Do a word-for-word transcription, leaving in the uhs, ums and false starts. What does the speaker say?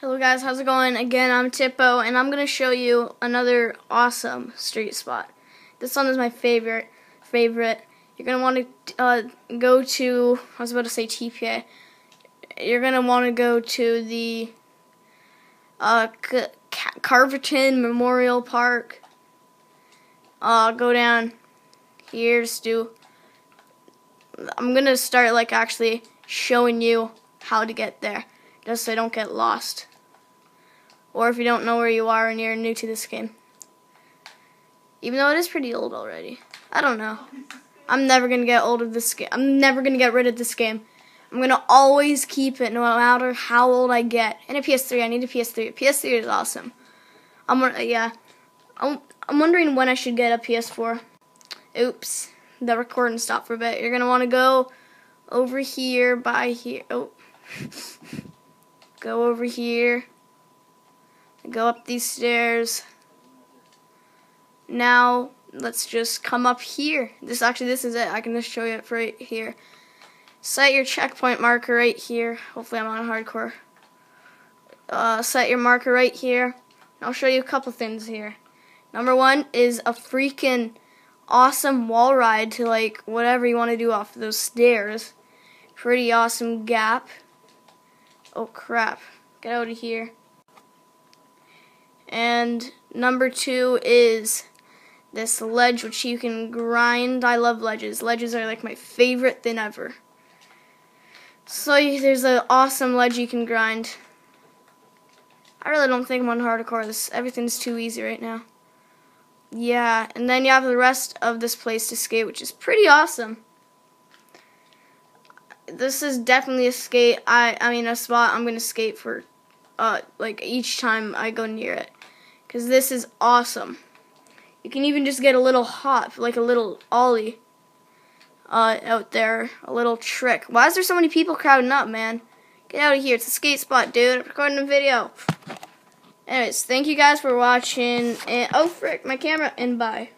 Hello guys, how's it going? Again, I'm Tippo, and I'm going to show you another awesome street spot. This one is my favorite. Favorite. You're going to want to uh, go to, I was about to say T P A. You're going to want to go to the uh, Carverton Memorial Park. Uh, go down here. Just do, I'm going to start like actually showing you how to get there, just so you don't get lost, or if you don't know where you are and you're new to this game. Even though it is pretty old already. I don't know. I'm never gonna get old of this game. I'm never gonna get rid of this game. I'm gonna always keep it, no matter how old I get. And a P S three. I need a P S three. A P S three is awesome. I'm uh, yeah. I'm I'm wondering when I should get a P S four. Oops, the recording stopped for a bit. You're gonna want to go over here by here. Oh. Go over here, go up these stairs. Now let's just come up here. This actually this is it. I can just show you it right here. Set your checkpoint marker right here. Hopefully I'm on hardcore. Uh, set your marker right here. And I'll show you a couple things here. Number one is a freaking awesome wall ride to like whatever you want to do off those stairs. Pretty awesome gap. Oh crap, get out of here. And number two is this ledge which you can grind. I love ledges. Ledges are like my favorite thing ever. So there's an awesome ledge you can grind. I really don't think I'm on hardcore. This, everything's too easy right now. Yeah, and then you have the rest of this place to skate, which is pretty awesome. This is definitely a skate, I I mean a spot I'm going to skate for uh, like each time I go near it, because this is awesome. You can even just get a little hop, like a little ollie uh, out there, a little trick. Why is there so many people crowding up, man? Get out of here, it's a skate spot, dude. I'm recording a video. Anyways, thank you guys for watching, and oh frick, my camera, and bye.